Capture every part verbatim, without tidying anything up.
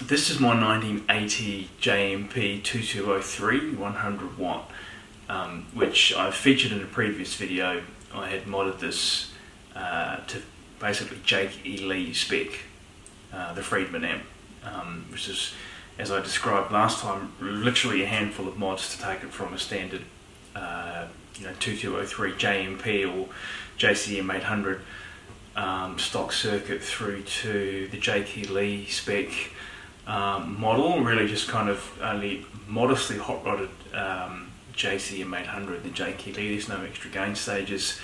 This is my nineteen eighty J M P twenty-two oh three one hundred watt, um, which I've featured in a previous video. I had modded this uh, to basically Jake E. Lee spec, uh, the Friedman amp, um, which is, as I described last time, literally a handful of mods to take it from a standard uh, you know, twenty-two oh three J M P or J C M eight hundred um, stock circuit through to the Jake E. Lee spec. Um, model, really just kind of only modestly hot rodded um, J C M eight hundred, the Jake E. Lee. There's no extra gain stages.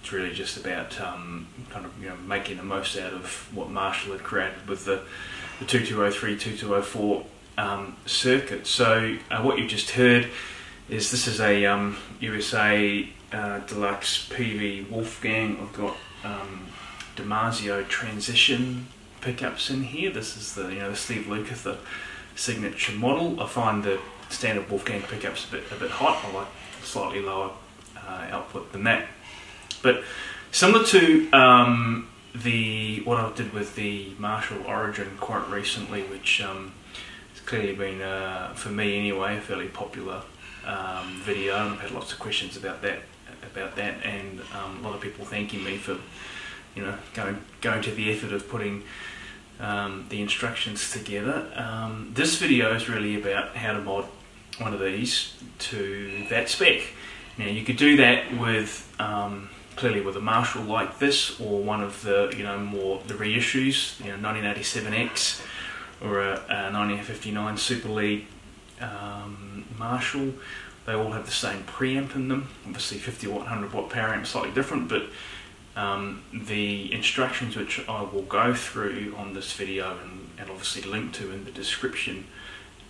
It's really just about um, kind of you know making the most out of what Marshall had created with the, the twenty-two oh three, twenty-two oh four um, circuit. So uh, what you just heard is this is a um, U S A uh, Deluxe P V Wolfgang. I've got um, DiMarzio transition pickups in here. This is the you know the Steve Lukather signature model. I find the standard Wolfgang pickups a bit a bit hot. I like slightly lower uh, output than that. But similar to um, the what I did with the Marshall Origin quite recently, which um, has clearly been uh, for me anyway a fairly popular um, video, and I've had lots of questions about that about that, and um, a lot of people thanking me for you know going going to the effort of putting Um, the instructions together. Um, this video is really about how to mod one of these to that spec. Now you could do that with um, clearly with a Marshall like this, or one of the you know more the reissues, you know nineteen eighty-seven X or a, a nineteen fifty-nine Super League um, Marshall. They all have the same preamp in them. Obviously fifty watt, one hundred watt power amp, slightly different, but Um, the instructions which I will go through on this video and, and obviously link to in the description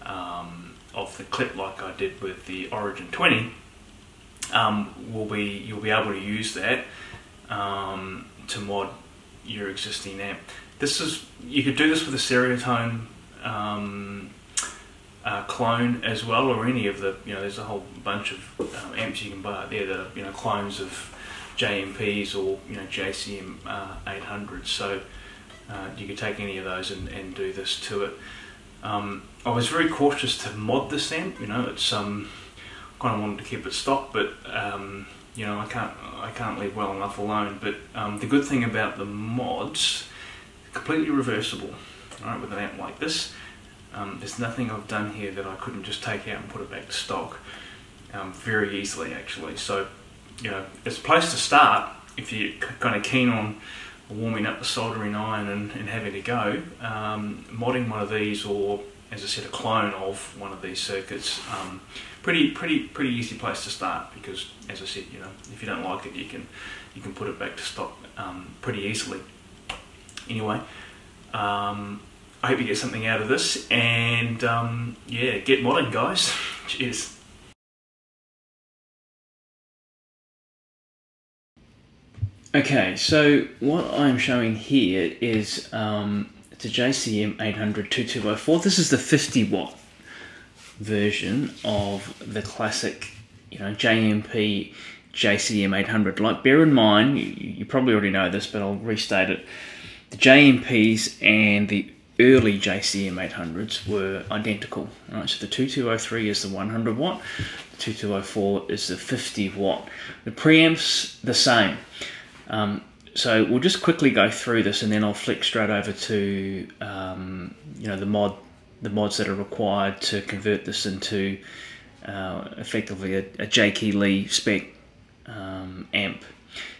um, of the clip, like I did with the Origin twenty, um, will be you'll be able to use that um, to mod your existing amp. This is you could do this with a Serotone um, uh, clone as well, or any of the you know there's a whole bunch of um, amps you can buy out there that are you know clones of J M Ps or you know J C M uh, eight hundred, so uh, you could take any of those and, and do this to it. Um, I was very cautious to mod this amp. You know, it's um, kind of wanted to keep it stock, but um, you know I can't I can't leave well enough alone. But um, the good thing about the mods, completely reversible. All right, with an amp like this, um, there's nothing I've done here that I couldn't just take out and put it back to stock um, very easily, actually. So. You know, it's a place to start if you're kind of keen on warming up the soldering iron and, and having a go. Um, modding one of these, or as I said, a clone of one of these circuits, um, pretty, pretty, pretty easy place to start because, as I said, you know, if you don't like it, you can, you can put it back to stock um, pretty easily. Anyway, um, I hope you get something out of this, and um, yeah, get modding, guys. Cheers. Okay, so what I'm showing here is um, the J C M eight hundred twenty-two oh four. This is the fifty watt version of the classic, you know, J M P J C M eight hundred. Like, bear in mind, you, you probably already know this, but I'll restate it. The J M Ps and the early J C M eight hundreds were identical. Right? So the twenty-two oh three is the one hundred watt, the twenty-two oh four is the fifty watt. The preamps, the same. Um, so we'll just quickly go through this, and then I'll flick straight over to um, you know the mod, the mods that are required to convert this into uh, effectively a, a Jake E. Lee spec um, amp,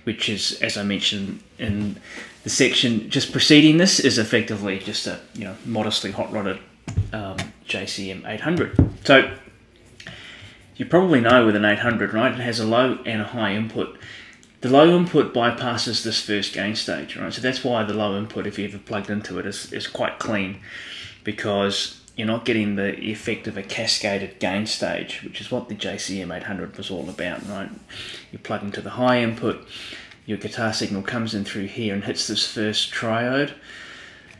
which is, as I mentioned in the section just preceding this, is effectively just a you know modestly hot rodded um, J C M eight hundred. So you probably know with an eight hundred, right? It has a low and a high input. The low input bypasses this first gain stage, right? So that's why the low input, if you ever plugged into it, is is quite clean, because you're not getting the effect of a cascaded gain stage, which is what the J C M eight hundred was all about, right? You plug into the high input, your guitar signal comes in through here and hits this first triode.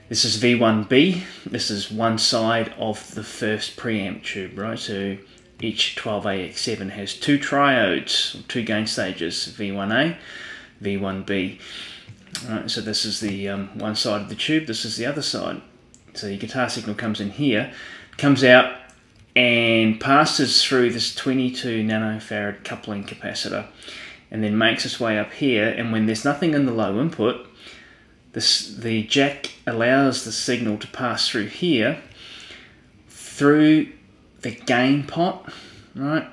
This is V one B. This is one side of the first preamp tube, right? So each twelve A X seven has two triodes, two gain stages, V one A, V one B. All right, so this is the um, one side of the tube, this is the other side. So your guitar signal comes in here, comes out and passes through this twenty-two nanofarad coupling capacitor, and then makes its way up here. And when there's nothing in the low input, this, the jack allows the signal to pass through here, through the gain pot, right?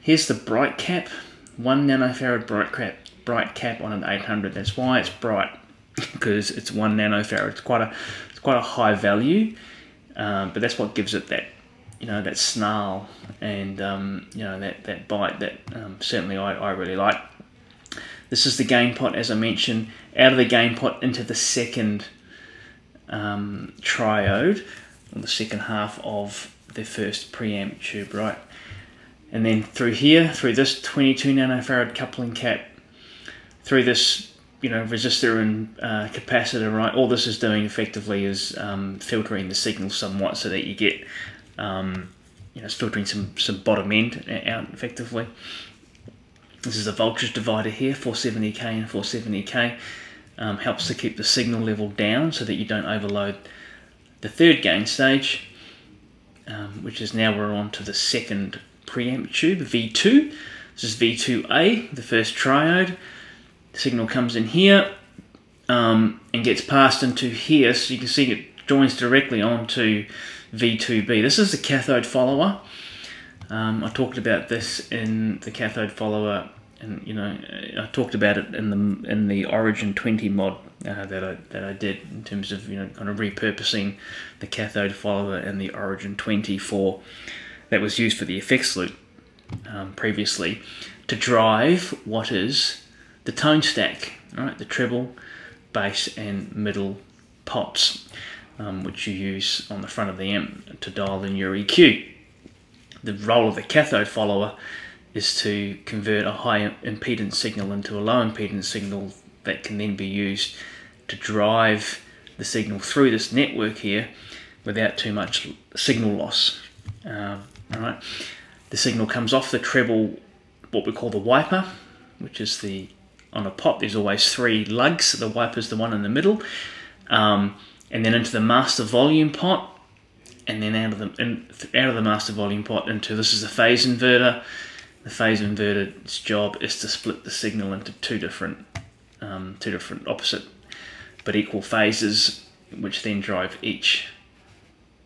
Here's the bright cap, one nanofarad bright cap, bright cap on an eight hundred. That's why it's bright, because it's one nanofarad. It's quite a, it's quite a high value, um, but that's what gives it that, you know, that snarl and um, you know that that bite that um, certainly I, I really like. This is the gain pot, as I mentioned. Out of the gain pot into the second um, triode, or the second half of the first preamp tube, right? And then through here, through this twenty-two nanofarad coupling cap, through this, you know, resistor and uh, capacitor, right? All this is doing effectively is um, filtering the signal somewhat, so that you get, um, you know, it's filtering some, some bottom end out effectively. This is a voltage divider here, four seventy K and four seventy K. Um, helps to keep the signal level down so that you don't overload the third gain stage. Um, which is, now we're on to the second preamp tube, V two. This is V two A, the first triode. The signal comes in here um, and gets passed into here, so you can see it joins directly onto V two B. This is the cathode follower. Um, I talked about this in the cathode follower, and you know I talked about it in the in the Origin twenty mod uh, that I that I did, in terms of you know kind of repurposing the cathode follower and the Origin twenty for, that was used for the effects loop um, previously, to drive what is the tone stack, right? The treble, bass, and middle pots, um, which you use on the front of the amp to dial in your E Q. The role of the cathode follower is to convert a high impedance signal into a low impedance signal that can then be used to drive the signal through this network here without too much signal loss. Um, all right. The signal comes off the treble, what we call the wiper, which is the, on a pop there's always three lugs, the wiper's the one in the middle, um, and then into the master volume pot, and then out of the, in, out of the master volume pot into, this is the phase inverter. The phase inverter's job is to split the signal into two different, um, two different opposite but equal phases, which then drive each,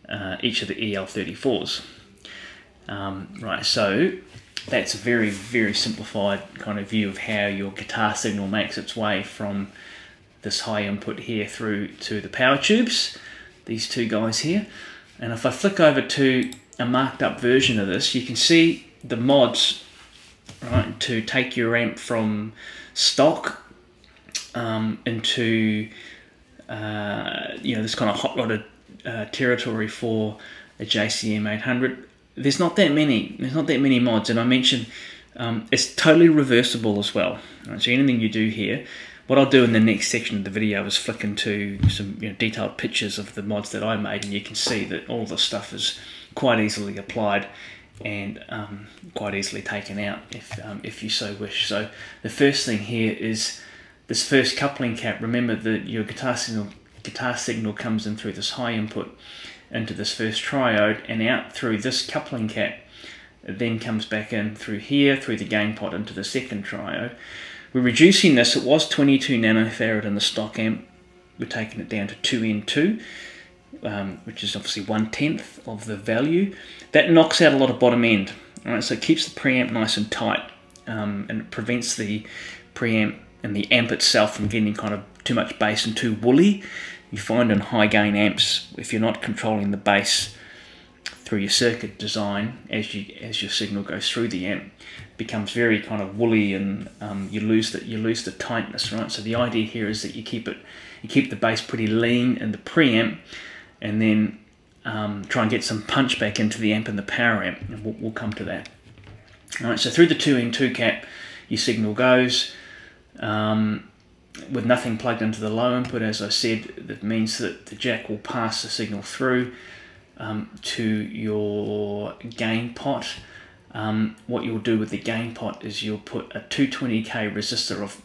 uh, each of the E L thirty-fours. Um, right, so that's a very, very simplified kind of view of how your guitar signal makes its way from this high input here through to the power tubes, these two guys here. And if I flick over to a marked up version of this, you can see the mods, right, to take your amp from stock um, into uh, you know this kind of hot rodded uh, territory for a J C M eight hundred. There's not that many. There's not that many mods, and I mentioned um, it's totally reversible as well. Right? So anything you do here, What I'll do in the next section of the video is flick into some you know, detailed pictures of the mods that I made, and you can see that all this stuff is quite easily applied and um, quite easily taken out if, um, if you so wish. So the first thing here is this first coupling cap. Remember that your guitar signal, guitar signal comes in through this high input into this first triode and out through this coupling cap. It then comes back in through here, through the gain pot into the second triode. We're reducing this. It was twenty-two nanofarad in the stock amp. We're taking it down to two N two, um, which is obviously one tenth of the value. That knocks out a lot of bottom end. All right, so it keeps the preamp nice and tight, um, and it prevents the preamp and the amp itself from getting kind of too much bass and too woolly. You find in high gain amps, if you're not controlling the bass through your circuit design as you as your signal goes through the amp, it becomes very kind of woolly, and um, you lose that you lose the tightness, right? So the idea here is that you keep it you keep the bass pretty lean in the preamp, and then um, try and get some punch back into the amp and the power amp, and we'll, we'll come to that. All right, so through the two N two cap, your signal goes. Um, with nothing plugged into the low input, as I said, that means that the jack will pass the signal through um, to your gain pot. Um, what you'll do with the gain pot is you'll put a two twenty K resistor. I've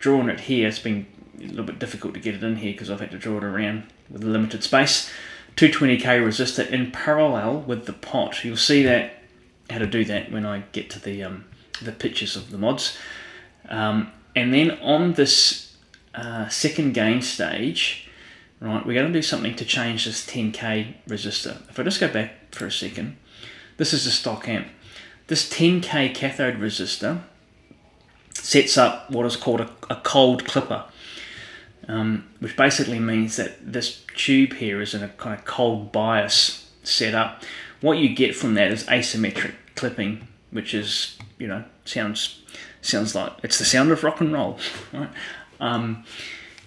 drawn it here. It's been a little bit difficult to get it in here because I've had to draw it around with limited space. two twenty K resistor in parallel with the pot. You'll see that how to do that when I get to the um, the pictures of the mods. Um, And then on this uh, second gain stage, right, we're going to do something to change this ten K resistor. If I just go back for a second, this is the stock amp. This ten K cathode resistor sets up what is called a, a cold clipper, um, which basically means that this tube here is in a kind of cold bias setup. What you get from that is asymmetric clipping, which is, you know, sounds... Sounds like it's the sound of rock and roll, right? Um,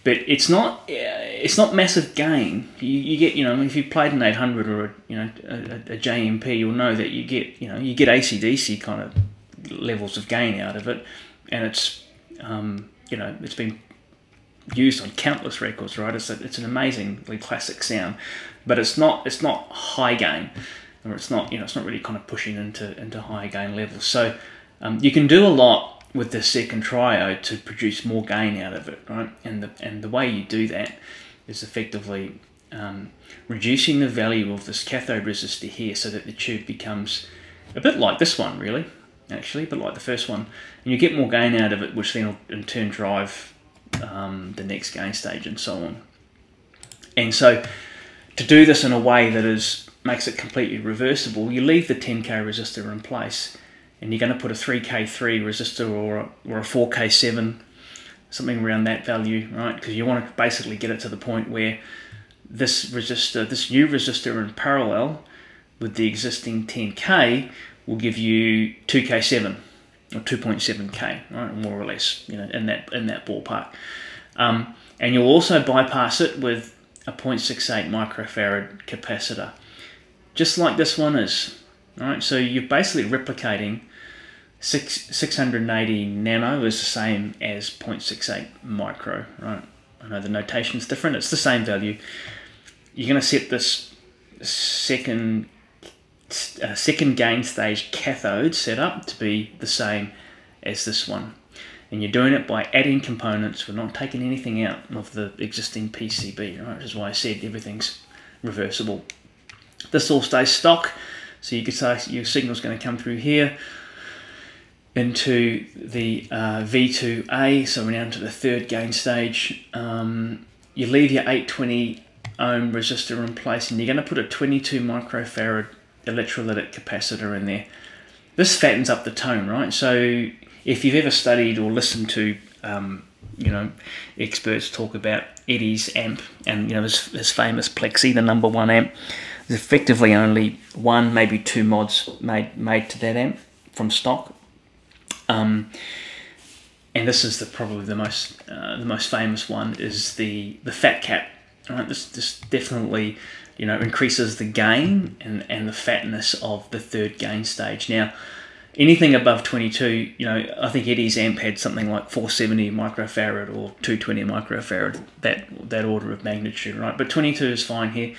but it's not. It's not massive gain. You, you get, you know, if you played an eight hundred or a, you know a, a J M P, you'll know that you get, you know, you get A C D C kind of levels of gain out of it, and it's, um, you know, it's been used on countless records, right? It's a, it's an amazingly classic sound, but it's not it's not high gain, or it's not you know it's not really kind of pushing into into high gain levels. So um, you can do a lot with the second triode to produce more gain out of it, right? And the and the way you do that is effectively um, reducing the value of this cathode resistor here, so that the tube becomes a bit like this one, really, actually, but like the first one, and you get more gain out of it, which then will in turn drive um, the next gain stage and so on. And so, to do this in a way that is makes it completely reversible, you leave the ten K resistor in place. And you're going to put a three K three resistor or a, or a four K seven, something around that value, right? Because you want to basically get it to the point where this resistor, this new resistor in parallel with the existing ten K will give you two K seven or two point seven K, right? More or less, you know, in that in that ballpark. Um, and you'll also bypass it with a zero point six eight microfarad capacitor, just like this one is. All right, so you're basically replicating six, 680 nano is the same as zero point six eight micro, right? I know the notation's different, it's the same value. You're going to set this second, uh, second gain stage cathode setup to be the same as this one. And you're doing it by adding components. We're not taking anything out of the existing P C B, right? Which is why I said everything's reversible. This all stays stock. So you can say your signal's going to come through here into the uh, V two A, so we're now into the third gain stage. Um, you leave your eight twenty ohm resistor in place, and you're going to put a twenty-two microfarad electrolytic capacitor in there. This fattens up the tone, right? So if you've ever studied or listened to, um, you know, experts talk about Eddie's amp and, you know, his, his famous Plexi, the number one amp, there's effectively only one, maybe two mods made made to that amp from stock, um, and this is the probably the most uh, the most famous one is the the fat cap. Right, this this definitely you know increases the gain and and the fatness of the third gain stage. Now, anything above twenty-two, you know, I think Eddie's amp had something like four seventy microfarad or two twenty microfarad, that that order of magnitude, right? But twenty-two is fine here.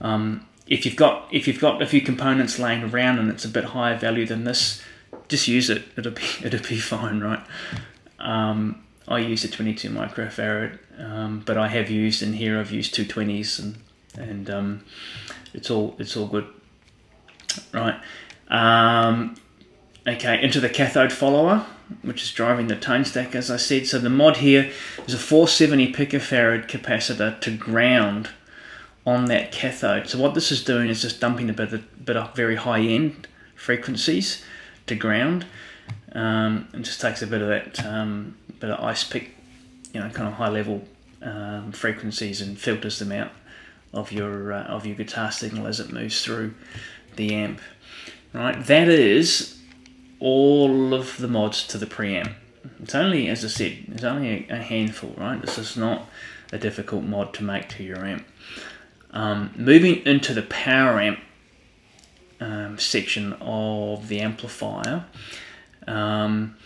Um, if you've got if you've got a few components laying around and it's a bit higher value than this, just use it. It'll be it'll be fine, right? Um, I use a twenty-two microfarad, um, but I have used in here I've used two twenties and and um, it's all it's all good, right? Um, okay, into the cathode follower, which is driving the tone stack, as I said. So the mod here is a four seventy picofarad capacitor to ground on that cathode. So what this is doing is just dumping a bit of, bit of very high end frequencies to ground, um, and just takes a bit of that um, bit of ice pick, you know, kind of high level um, frequencies and filters them out of your uh, of your guitar signal as it moves through the amp. Right, that is all of the mods to the preamp. It's only, as I said, there's only a, a handful, right? This is not a difficult mod to make to your amp. Um, moving into the power amp um, section of the amplifier, um,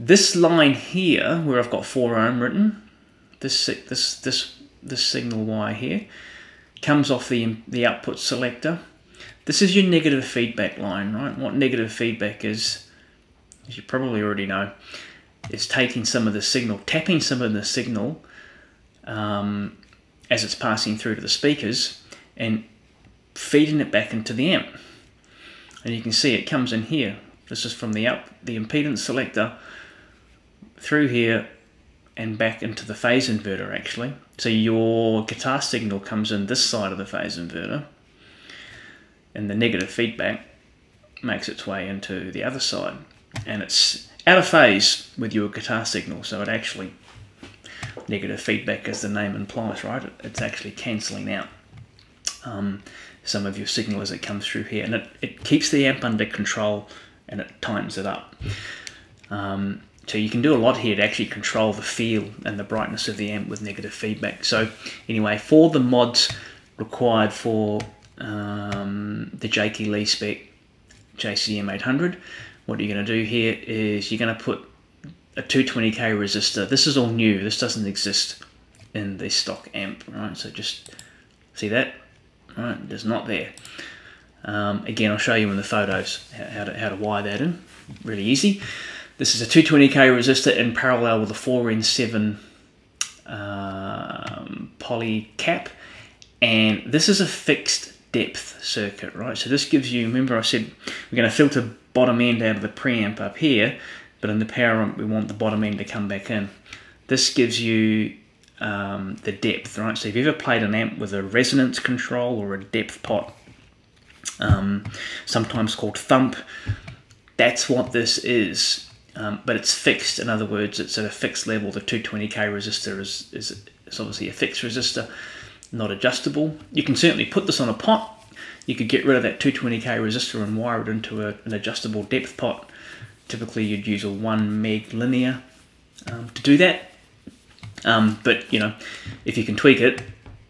this line here where I've got four ohm written, this this this this signal wire here comes off the the output selector. This is your negative feedback line, right? What negative feedback is, as you probably already know, is taking some of the signal, tapping some of the signal um, as it's passing through to the speakers and feeding it back into the amp. And you can see it comes in here. This is from the up, the impedance selector through here and back into the phase inverter actually. So your guitar signal comes in this side of the phase inverter, and the negative feedback makes its way into the other side, and it's out of phase with your guitar signal, so it actually, negative feedback as the name implies, right, it's actually cancelling out um, some of your signal as it comes through here, and it, it keeps the amp under control and it tightens it up. Um, so you can do a lot here to actually control the feel and the brightness of the amp with negative feedback. So anyway, for the mods required for Um, the Jake E. Lee spec J C M eight hundred, what you're going to do here is you're going to put a two twenty K resistor. This is all new, this doesn't exist in the stock amp, right? So just see that, right? It's not there. Um, again, I'll show you in the photos how to, how to wire that in, really easy. This is a two twenty K resistor in parallel with a four N seven um, poly cap, and this is a fixed depth circuit, right? So this gives you, remember I said we're going to filter bottom end out of the preamp up here, but in the power amp we want the bottom end to come back in. This gives you um, the depth, right? So if you've ever played an amp with a resonance control or a depth pot, um, sometimes called thump, that's what this is, um, but it's fixed. In other words, it's at a fixed level. The two twenty K resistor is, is, is obviously a fixed resistor, not adjustable. You can certainly put this on a pot. You could get rid of that two twenty K resistor and wire it into a, an adjustable depth pot. Typically you'd use a one meg linear um, to do that. Um, but you know, if you can tweak it,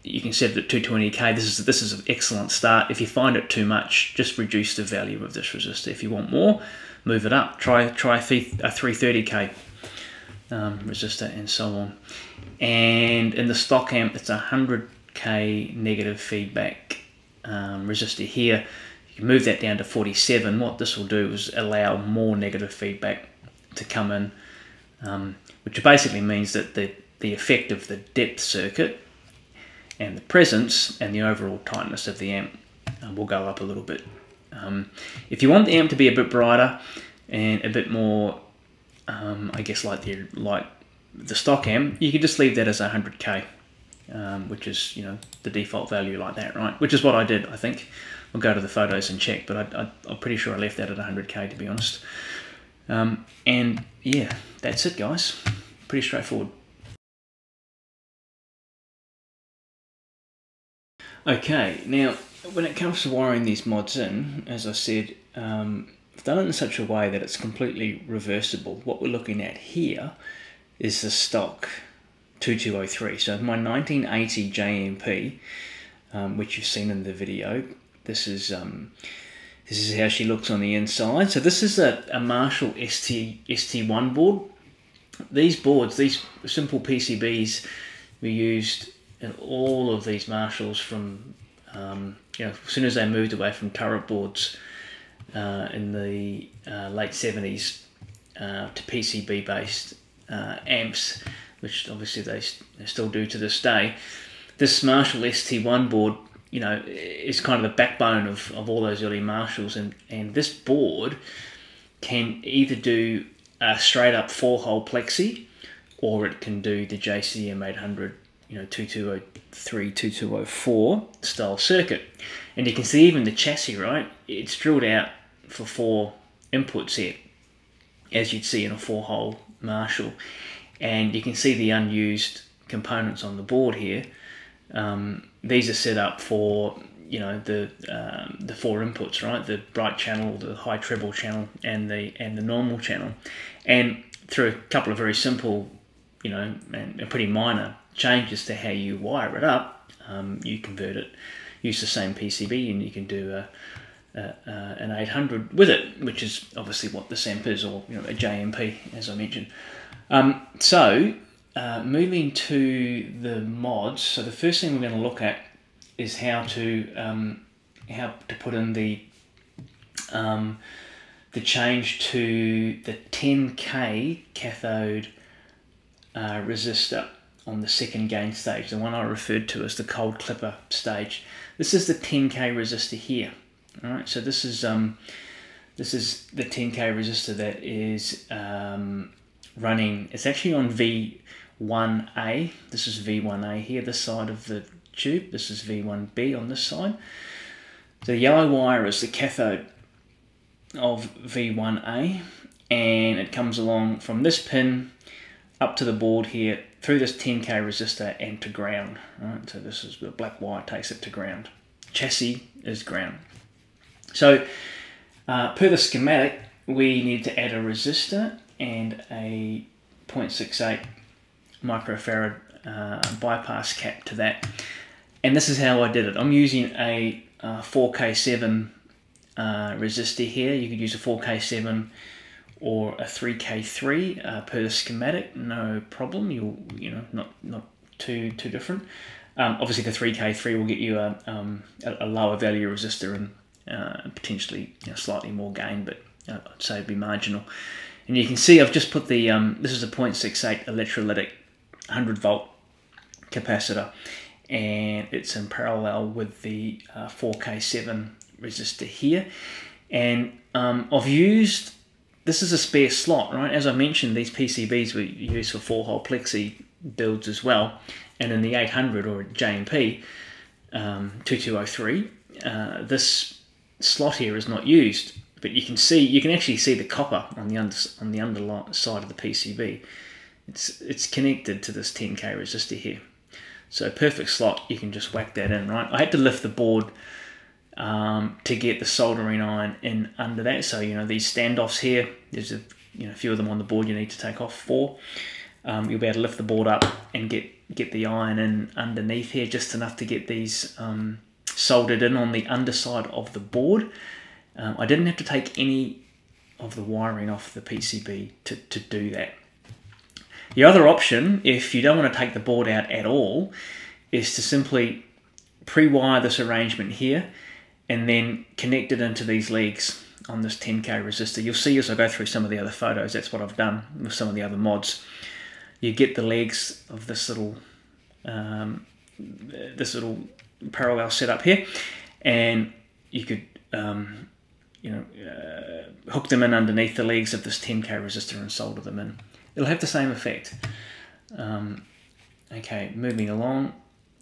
you can set it at two twenty K. This is, this is an excellent start. If you find it too much, just reduce the value of this resistor. If you want more, move it up. Try, try a three thirty K um, resistor and so on. And in the stock amp, it's one hundred K negative feedback um, resistor here. You can move that down to forty-seven. What this will do is allow more negative feedback to come in, um, which basically means that the, the effect of the depth circuit and the presence and the overall tightness of the amp uh, will go up a little bit. Um, if you want the amp to be a bit brighter and a bit more, um, I guess like the, like the stock amp, you can just leave that as one hundred K. Um, which is, you know, the default value like that, right? Which is what I did, I think. I'll go to the photos and check, but I, I, I'm pretty sure I left that at one hundred K, to be honest. Um, and, yeah, that's it, guys. Pretty straightforward. Okay, now, when it comes to wiring these mods in, as I said, um, I've done it in such a way that it's completely reversible. What we're looking at here is the stock twenty-two oh three. So my nineteen eighty J M P, um, which you've seen in the video, this is um, This is how she looks on the inside. So this is a, a Marshall S T S T one board. These boards, these simple P C Bs, were used in all of these Marshalls from, um, you know, as soon as they moved away from turret boards uh, in the uh, late seventies uh, to P C B-based uh, amps, which obviously they, they still do to this day. This Marshall S T one board, you know, is kind of the backbone of, of all those early Marshalls, and, and this board can either do a straight up four-hole plexi, or it can do the J C M eight hundred, you know, twenty-two oh three, twenty-two oh four style circuit. And you can see even the chassis, right? It's drilled out for four inputs here, as you'd see in a four-hole Marshall. And you can see the unused components on the board here. Um, these are set up for, you know, the um, the four inputs, right? The bright channel, the high treble channel, and the and the normal channel. And through a couple of very simple, you know, and pretty minor changes to how you wire it up, um, you convert it, use the same P C B, and you can do a, a, a an eight hundred with it, which is obviously what the S A M P is, or, you know, a J M P, as I mentioned. Um, so. Uh, moving to the mods, so the first thing we're going to look at is how to um, how to put in the um, the change to the ten K cathode uh, resistor on the second gain stage, the one I referred to as the cold clipper stage. This is the ten K resistor here. All right, so this is um, this is the ten K resistor that is um, running. It's actually on V one A. This is V one A here, this side of the tube. This is V one B on this side. The yellow wire is the cathode of V one A, and it comes along from this pin up to the board here through this ten K resistor and to ground. Right? So this is the black wire, takes it to ground. Chassis is ground. So uh, per the schematic, we need to add a resistor and a zero point six eight microfarad uh, bypass cap to that. And this is how I did it. I'm using a uh, four K seven uh, resistor here. You could use a four K seven or a three K three uh, per schematic, no problem. You'll, you know, not not too too different. Um, obviously, the three K three will get you a um, a lower value resistor and uh, potentially, you know, slightly more gain, but I'd say it'd be marginal. And you can see I've just put the, um, this is a zero point six eight electrolytic one hundred volt capacitor, and it's in parallel with the uh, four K seven resistor here. And um, I've used, this is a spare slot, right? As I mentioned, these P C Bs were used for four-hole plexi builds as well. And in the eight hundred or J M P um, twenty-two oh three, uh, this slot here is not used. But you can see, you can actually see the copper on the under, on the underside of the P C B. It's it's connected to this ten K resistor here. So perfect slot, you can just whack that in, right? I had to lift the board um, to get the soldering iron in under that. So, you know, these standoffs here, there's a, you know, a few of them on the board you need to take off for. Um, you'll be able to lift the board up and get, get the iron in underneath here, just enough to get these um, soldered in on the underside of the board. Um, I didn't have to take any of the wiring off the P C B to, to do that. The other option, if you don't want to take the board out at all, is to simply pre-wire this arrangement here and then connect it into these legs on this ten K resistor. You'll see as I go through some of the other photos, that's what I've done with some of the other mods. You get the legs of this little, um, this little parallel setup here, and you could um, you know, uh, hook them in underneath the legs of this ten K resistor and solder them in. It'll have the same effect. Um, okay, moving along.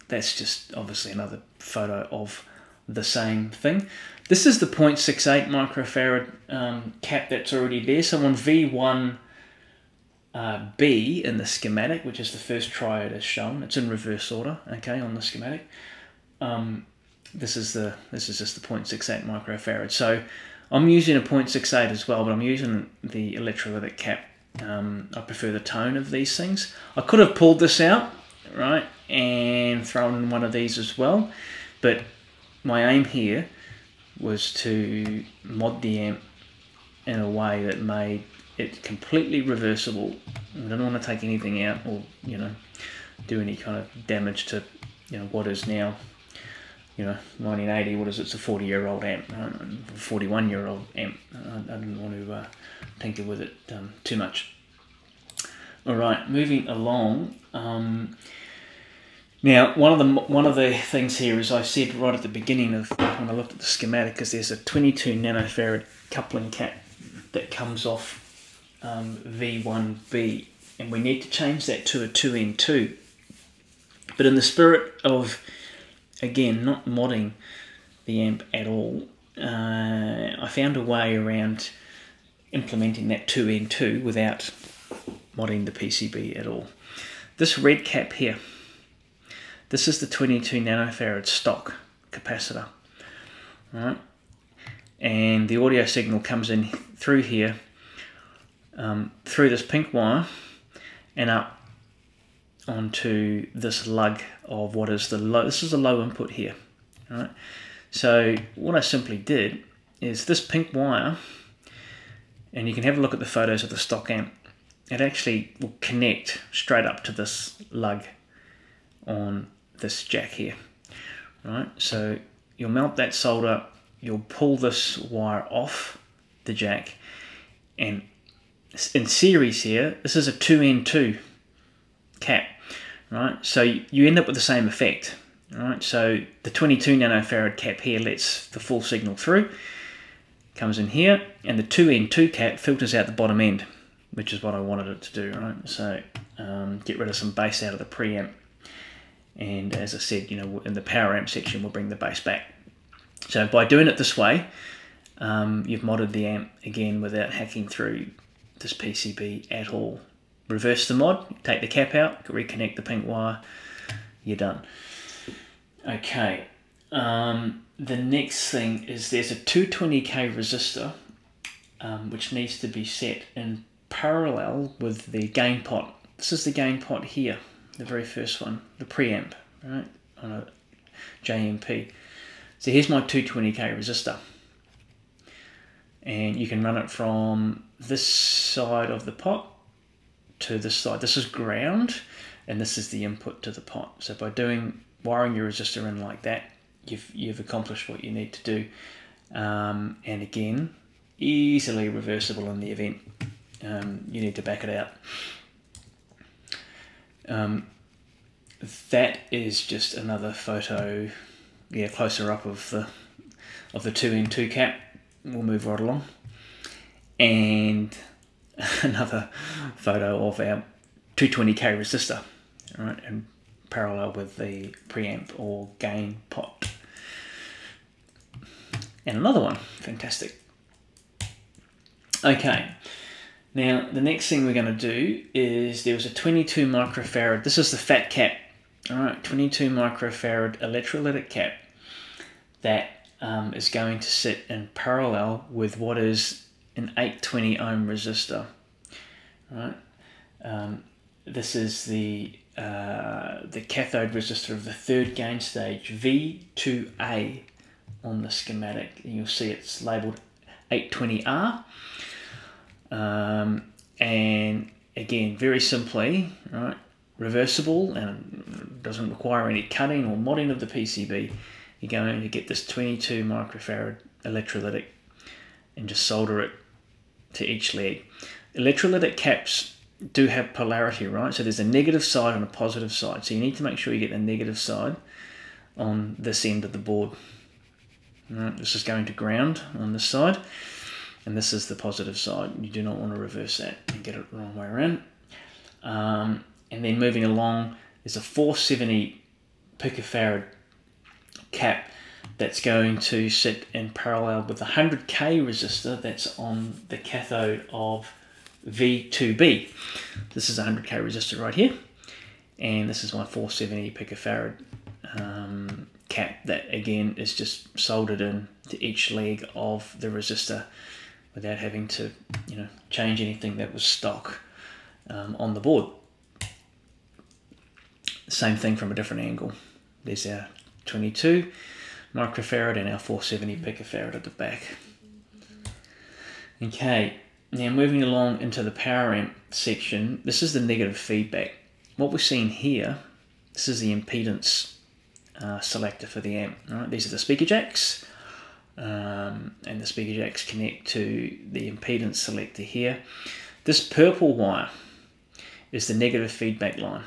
That's just obviously another photo of the same thing. This is the zero point six eight microfarad um, cap that's already there. So on V one B uh, in the schematic, which is the first triad as shown, it's in reverse order, okay, on the schematic. Um, this is the this is just the zero point six eight microfarad. So I'm using a zero point six eight as well, but I'm using the electrolytic cap. Um, I prefer the tone of these things. I could have pulled this out, right, and thrown in one of these as well, but my aim here was to mod the amp in a way that made it completely reversible. I don't want to take anything out or, you know, do any kind of damage to, you know, what is now, you know, nineteen eighty, what is it, it's a forty year old amp, right? forty-one year old amp. I, I didn't want to uh, tinker with it um, too much. All right, moving along. Um, now, one of the one of the things here is I said right at the beginning of when I looked at the schematic is there's a twenty-two nanofarad coupling cap that comes off um, V one B, and we need to change that to a two N two. But in the spirit of, again, not modding the amp at all, uh, I found a way around implementing that two N two without modding the P C B at all. This red cap here, this is the twenty-two nanofarad stock capacitor, right? And the audio signal comes in through here, um, through this pink wire, and up onto this lug of what is the low. This is a low input here, right? So what I simply did is this pink wire, and you can have a look at the photos of the stock amp. It actually will connect straight up to this lug on this jack here, right? So you'll mount that solder, you'll pull this wire off the jack, and in series here, this is a two N two cap, right? So you end up with the same effect, right? So the twenty-two nanofarad cap here lets the full signal through, comes in here, and the two N two cap filters out the bottom end, which is what I wanted it to do, right? So um, get rid of some bass out of the preamp. And as I said, you know, in the power amp section, we'll bring the bass back. So by doing it this way, um, you've modded the amp again without hacking through this P C B at all. Reverse the mod, take the cap out, reconnect the pink wire, you're done. Okay, um, the next thing is there's a two twenty K resistor, um, which needs to be set in parallel with the gain pot. This is the gain pot here, the very first one, the preamp, right, on a J M P. So here's my two twenty K resistor, and you can run it from this side of the pot to this side. This is ground, and this is the input to the pot. So by doing wiring your resistor in like that, you've you've accomplished what you need to do, um, and again, easily reversible in the event Um, you need to back it out. Um, that is just another photo, yeah, closer up of the of the two N two cap. We'll move right along, and another photo of our two twenty K resistor, right, in parallel with the preamp or gain pot, and another one. Fantastic. Okay. Now, the next thing we're going to do is there was a twenty-two microfarad, this is the fat cap, all right, twenty-two microfarad electrolytic cap that um, is going to sit in parallel with what is an eight twenty ohm resistor, all right? Um, this is the, uh, the cathode resistor of the third gain stage, V two A on the schematic, and you'll see it's labelled eight twenty R. Um, and again, very simply, right, reversible, and doesn't require any cutting or modding of the P C B. You're going to get this twenty-two microfarad electrolytic and just solder it to each leg. Electrolytic caps do have polarity, right? So there's a negative side and a positive side. So you need to make sure you get the negative side on this end of the board. Right, this is going to ground on this side, and this is the positive side. You do not want to reverse that and get it the wrong way around. Um, and then moving along, there's a four seventy picofarad cap that's going to sit in parallel with the one hundred K resistor that's on the cathode of V two B. This is a one hundred K resistor right here, and this is my four seventy picofarad um, cap that again is just soldered in to each leg of the resistor, without having to, you know, change anything that was stock um, on the board. Same thing from a different angle. There's our twenty-two microfarad and our four seventy picofarad at the back. Okay, now moving along into the power amp section, this is the negative feedback. What we're seeing here, this is the impedance uh, selector for the amp. All right, these are the speaker jacks, um, and the speaker jacks connect to the impedance selector here. This purple wire is the negative feedback line.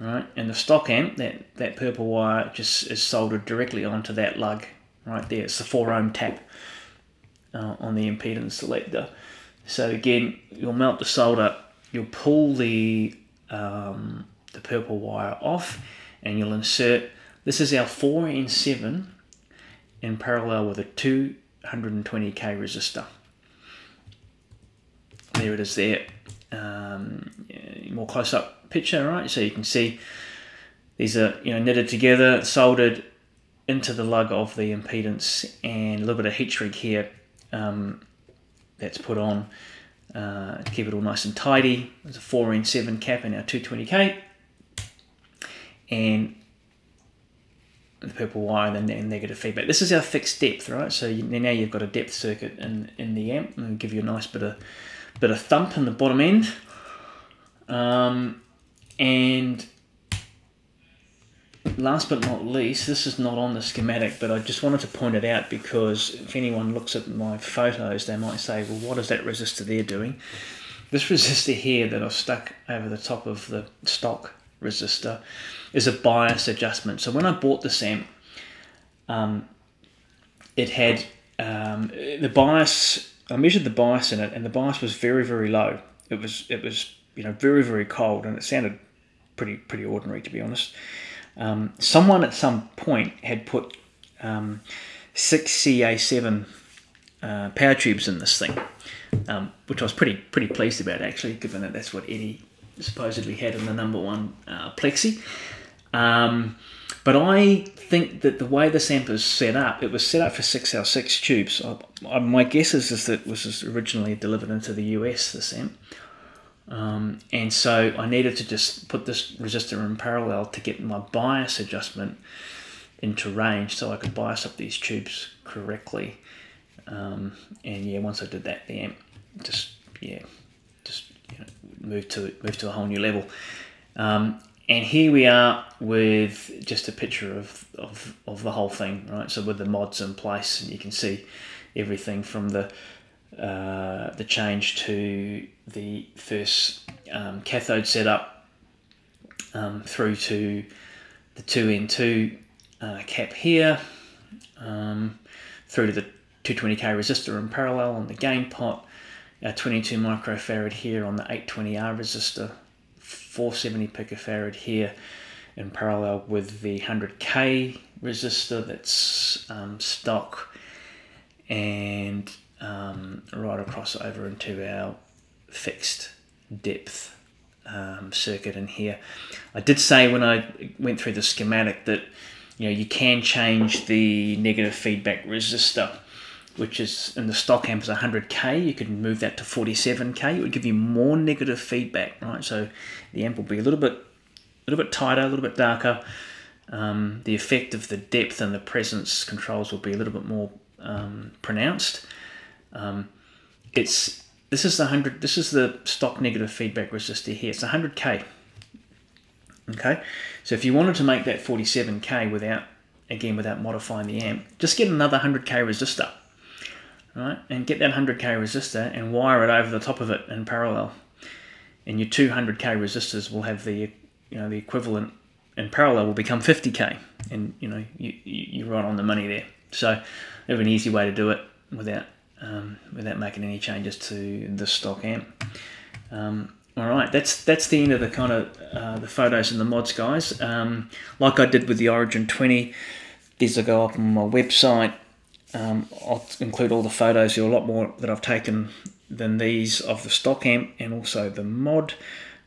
All right, and the stock amp, that, that purple wire just is soldered directly onto that lug right there. It's the four ohm tap uh, on the impedance selector. So again, you'll melt the solder, you'll pull the um, the purple wire off, and you'll insert, this is our four N seven in parallel with a two hundred twenty K resistor. There it is there. Um, more close-up picture, right? So you can see these are, you know, knitted together, soldered into the lug of the impedance, and a little bit of heat shrink here um, that's put on uh, to keep it all nice and tidy. There's a four N seven cap in our two twenty K, and the purple wire and the negative feedback. This is our fixed depth, right? So you, now you've got a depth circuit in in the amp, and it'll give you a nice bit of bit of thump in the bottom end, um, and last but not least, this is not on the schematic, but I just wanted to point it out because if anyone looks at my photos, they might say, well, what is that resistor there doing? This resistor here that I've stuck over the top of the stock resistor is a bias adjustment. So when I bought this amp, um, it had um, the bias. I measured the bias in it, and the bias was very, very low. It was, it was, you know, very, very cold, and it sounded pretty, pretty ordinary, to be honest. Um, someone at some point had put um, six C A seven uh, power tubes in this thing, um, which I was pretty, pretty pleased about, actually, given that that's what Eddie supposedly had in the number one uh, plexi. Um, But I think that the way this amp is set up, it was set up for six L six tubes. I, I, my guess is, is that it was originally delivered into the U S, this amp. Um, and so I needed to just put this resistor in parallel to get my bias adjustment into range so I could bias up these tubes correctly. Um, and yeah, once I did that, the amp just, yeah, just you know, moved, to, moved to a whole new level. Um, And here we are with just a picture of, of, of the whole thing, right? So with the mods in place, and you can see everything from the uh, the change to the first um, cathode setup um, through to the two N two uh, cap here, um, through to the two twenty K resistor in parallel on the gain pot, our twenty-two microfarad here on the eight twenty R resistor, four seventy picofarad here in parallel with the one hundred K resistor that's um, stock, and um, right across over into our fixed depth um, circuit in here. I did say when I went through the schematic that you know you can change the negative feedback resistor, which is in the stock amp is one hundred K, you could move that to forty-seven K. It would give you more negative feedback, right? So the amp will be a little bit, a little bit tighter, a little bit darker. Um, the effect of the depth and the presence controls will be a little bit more um, pronounced. Um, it's this is the hundred. This is the stock negative feedback resistor here. It's one hundred K. Okay, so if you wanted to make that forty-seven K without, again, without modifying the amp, just get another one hundred K resistor. Right, and get that one hundred K resistor and wire it over the top of it in parallel, and your two hundred K resistors will have the you know the equivalent in parallel will become fifty K, and you know you you're right on the money there. So, it's an easy way to do it without um, without making any changes to the stock amp. Um, all right, that's that's the end of the kind of uh, the photos and the mods, guys. Um, like I did with the Origin twenty, these will go up on my website. Um, I'll include all the photos. There are a lot more that I've taken than these of the stock amp and also the mod,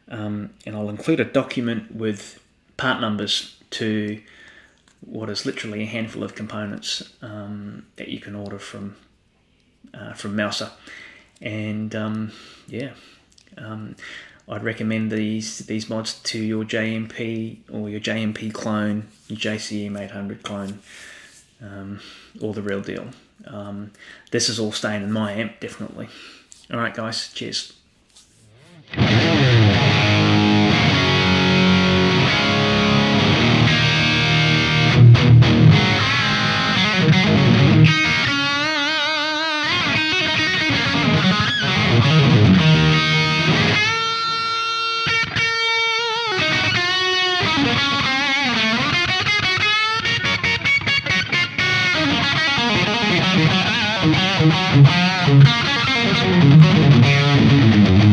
um, and I'll include a document with part numbers to what is literally a handful of components um, that you can order from uh, from Mouser. And um, yeah, um, I'd recommend these these mods to your J M P or your J M P clone, your J C M eight hundred clone. um, or the real deal. Um, this is all staying in my amp, definitely. Alright guys, cheers. Thank you.